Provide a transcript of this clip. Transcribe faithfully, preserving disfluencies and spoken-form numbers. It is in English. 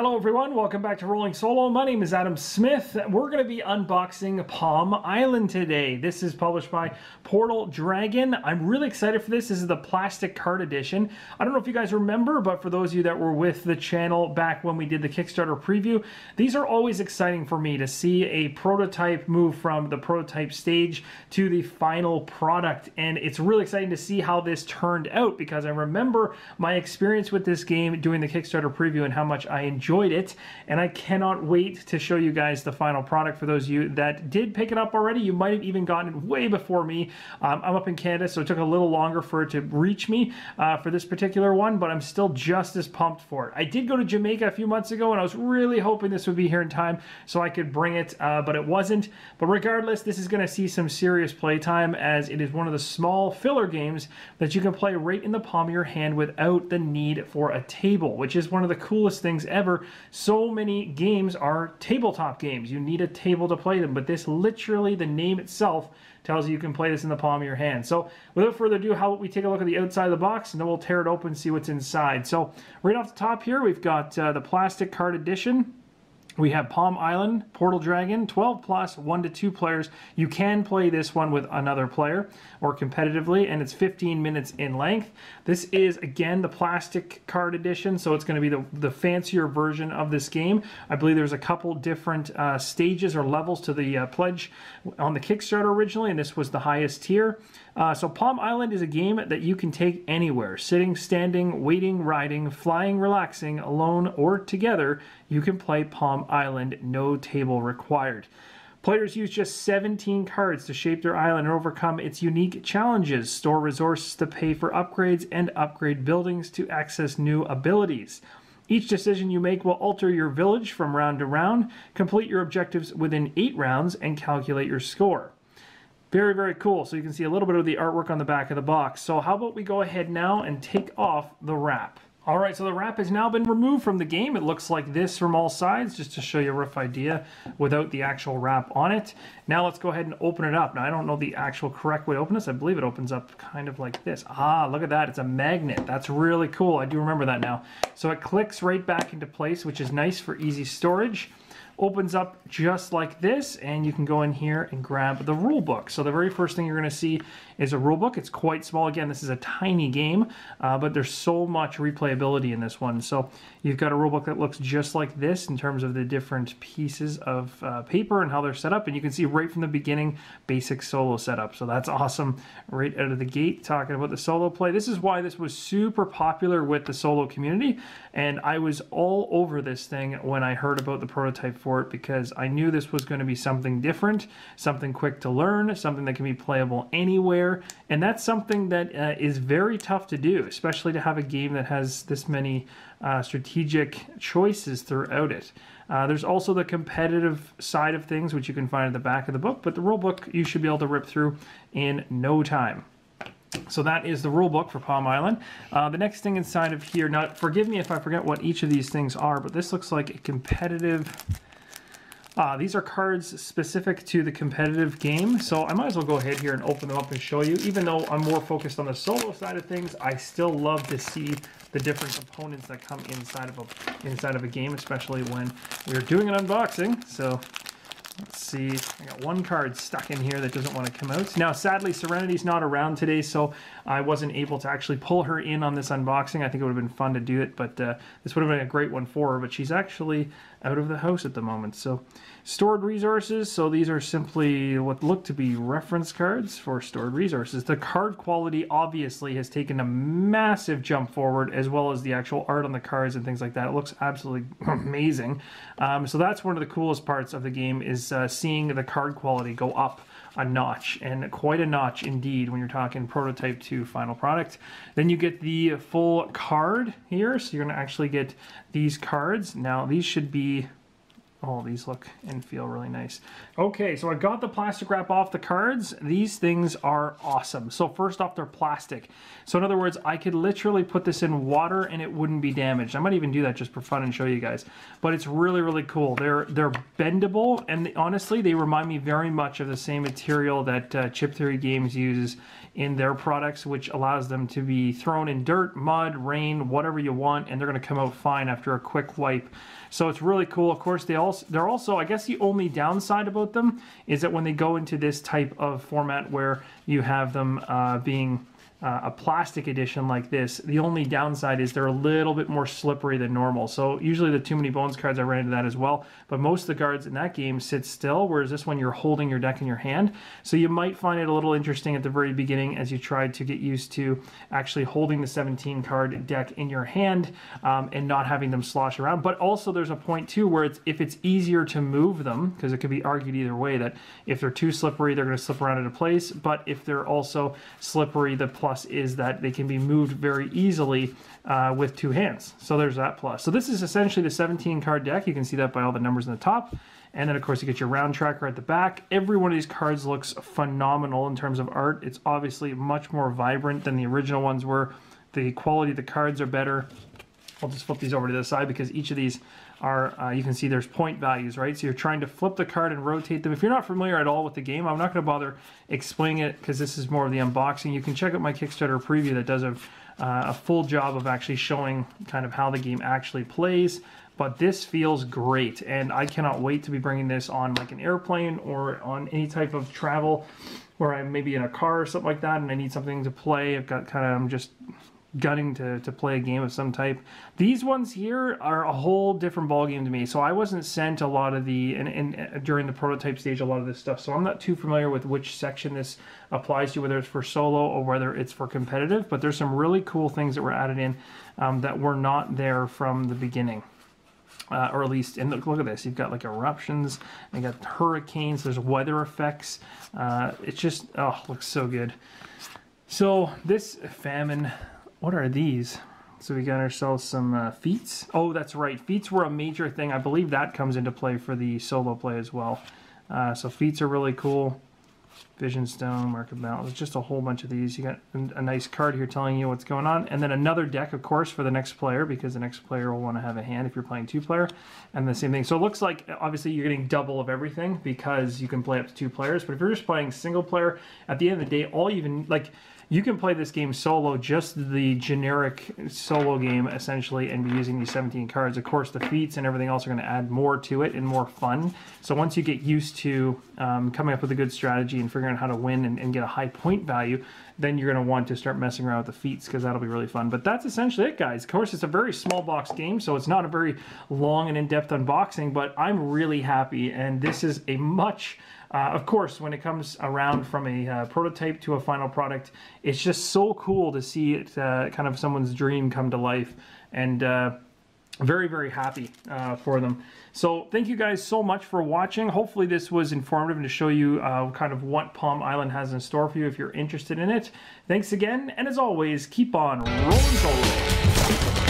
Hello everyone, welcome back to Rolling Solo. My name is Adam Smith. We're going to be unboxing Palm Island today. This is published by Portal Dragon. I'm really excited for this. This is the plastic card edition. I don't know if you guys remember, but for those of you that were with the channel back when we did the Kickstarter preview, these are always exciting for me to see a prototype move from the prototype stage to the final product. And it's really exciting to see how this turned out because I remember my experience with this game doing the Kickstarter preview and how much I enjoyed enjoyed it, and I cannot wait to show you guys the final product. For those of you that did pick it up already, you might have even gotten it way before me. Um, I'm up in Canada, so it took a little longer for it to reach me uh, for this particular one, but I'm still just as pumped for it. I did go to Jamaica a few months ago, and I was really hoping this would be here in time so I could bring it, uh, but it wasn't. But regardless, this is going to see some serious playtime as it is one of the small filler games that you can play right in the palm of your hand without the need for a table, which is one of the coolest things ever. So many games are tabletop games. You need a table to play them, but this literally, the name itself tells you you can play this in the palm of your hand. So without further ado, how about we take a look at the outside of the box, and then we'll tear it open and see what's inside. So right off the top here, we've got uh, the plastic card edition. We have Palm Island, Portal Dragon, twelve plus, one to two players. You can play this one with another player or competitively, and it's fifteen minutes in length. This is, again, the plastic card edition, so it's going to be the, the fancier version of this game. I believe there's a couple different uh, stages or levels to the uh, pledge on the Kickstarter originally, and this was the highest tier. Uh, so Palm Island is a game that you can take anywhere. Sitting, standing, waiting, riding, flying, relaxing, alone, or together, you can play Palm Island. Island, no table required. Players use just seventeen cards to shape their island and overcome its unique challenges, store resources to pay for upgrades, and upgrade buildings to access new abilities. Each decision you make will alter your village from round to round, complete your objectives within eight rounds, and calculate your score. Very, very cool. So you can see a little bit of the artwork on the back of the box. So how about we go ahead now and take off the wrap? All right, so the wrap has now been removed from the game. It looks like this from all sides, just to show you a rough idea without the actual wrap on it. Now let's go ahead and open it up. Now, I don't know the actual correct way to open this. I believe it opens up kind of like this. Ah, look at that. It's a magnet. That's really cool. I do remember that now. So it clicks right back into place, which is nice for easy storage. Opens up just like this, and you can go in here and grab the rule book. So the very first thing you're going to see is a rule book. It's quite small. Again, this is a tiny game, uh, but there's so much replayability in this one. So you've got a rule book that looks just like this in terms of the different pieces of uh, paper and how they're set up, and you can see right from the beginning, basic solo setup. So that's awesome right out of the gate, talking about the solo play. This is why this was super popular with the solo community, and I was all over this thing when I heard about the prototype for it, because I knew this was going to be something different, something quick to learn, something that can be playable anywhere, and that's something that uh, is very tough to do, especially to have a game that has this many uh, strategic choices throughout it. Uh, there's also the competitive side of things, which you can find at the back of the book, but the rule book you should be able to rip through in no time. So that is the rule book for Palm Island. Uh, the next thing inside of here, now forgive me if I forget what each of these things are, but this looks like a competitive... Uh, these are cards specific to the competitive game, so I might as well go ahead here and open them up and show you. Even though I'm more focused on the solo side of things, I still love to see the different components that come inside of a, inside of a game, especially when we're doing an unboxing. So... let's see, I got one card stuck in here that doesn't want to come out. Now, sadly, Serenity's not around today, so I wasn't able to actually pull her in on this unboxing. I think it would have been fun to do it, but uh, this would have been a great one for her, but she's actually out of the house at the moment. So, stored resources. So these are simply what look to be reference cards for stored resources. The card quality obviously has taken a massive jump forward, as well as the actual art on the cards and things like that. It looks absolutely amazing. Um, so that's one of the coolest parts of the game, is Uh, seeing the card quality go up a notch, and quite a notch indeed when you're talking prototype to final product. Then you get the full card here, so you're going to actually get these cards. Now these should be... oh, these look and feel really nice. Okay, so I got the plastic wrap off the cards. These things are awesome. So first off, they're plastic. So in other words, I could literally put this in water and it wouldn't be damaged. I might even do that just for fun and show you guys. But it's really, really cool. They're they're bendable, and they, honestly, they remind me very much of the same material that uh, Chip Theory Games uses in their products, which allows them to be thrown in dirt, mud, rain, whatever you want, and they're going to come out fine after a quick wipe. So it's really cool. Of course, they also, they're also, I guess the only downside about them is that when they go into this type of format where you have them uh, being uh, a plastic edition like this, the only downside is they're a little bit more slippery than normal. So usually the Too Many Bones cards, I ran into that as well, but most of the cards in that game sit still, whereas this one you're holding your deck in your hand. So you might find it a little interesting at the very beginning as you try to get used to actually holding the seventeen card deck in your hand um, and not having them slosh around. But also there's a point too where it's, if it's easier to move them, because it could be argued either way that if they're too slippery, they're going to slip around out of place, but if they're also slippery, the plus is that they can be moved very easily uh, with two hands. So there's that plus. So this is essentially the seventeen card deck. You can see that by all the numbers in the top. And then of course you get your round tracker at the back. Every one of these cards looks phenomenal in terms of art. It's obviously much more vibrant than the original ones were. The quality of the cards are better. I'll just flip these over to the side because each of these are, uh, you can see there's point values, right? So you're trying to flip the card and rotate them. If you're not familiar at all with the game, I'm not going to bother explaining it because this is more of the unboxing. You can check out my Kickstarter preview that does a, uh, a full job of actually showing kind of how the game actually plays. But this feels great, and I cannot wait to be bringing this on like an airplane or on any type of travel where I'm maybe in a car or something like that and I need something to play. I've got kind of, I'm just gutting to, to play a game of some type. These ones here are a whole different ballgame to me. So I wasn't sent a lot of the, and, and during the prototype stage, a lot of this stuff. So I'm not too familiar with which section this applies to, whether it's for solo or whether it's for competitive. But there's some really cool things that were added in um, that were not there from the beginning. Uh, or at least, and look, look at this, you've got like eruptions, you got hurricanes, there's weather effects. Uh, it's just, oh, looks so good. So this famine, what are these? So we got ourselves some uh, feats. Oh, that's right, feats were a major thing. I believe that comes into play for the solo play as well. Uh, so feats are really cool. Vision Stone, Mark of Balance, just a whole bunch of these. You got a nice card here telling you what's going on. And then another deck, of course, for the next player, because the next player will want to have a hand if you're playing two-player. And the same thing. So it looks like, obviously, you're getting double of everything because you can play up to two players. But if you're just playing single-player, at the end of the day, all even, like, you can play this game solo, just the generic solo game, essentially, and be using these seventeen cards. Of course, the feats and everything else are going to add more to it and more fun. So once you get used to um, coming up with a good strategy and figuring out how to win and, and get a high point value, then you're going to want to start messing around with the feats because that'll be really fun. But that's essentially it, guys. Of course, it's a very small box game, so it's not a very long and in-depth unboxing, but I'm really happy, and this is a much... Uh, of course, when it comes around from a uh, prototype to a final product, it's just so cool to see it uh, kind of someone's dream come to life, and uh, very, very happy uh, for them. So thank you guys so much for watching. Hopefully this was informative and to show you uh, kind of what Palm Island has in store for you if you're interested in it. Thanks again, and as always, keep on rolling solo.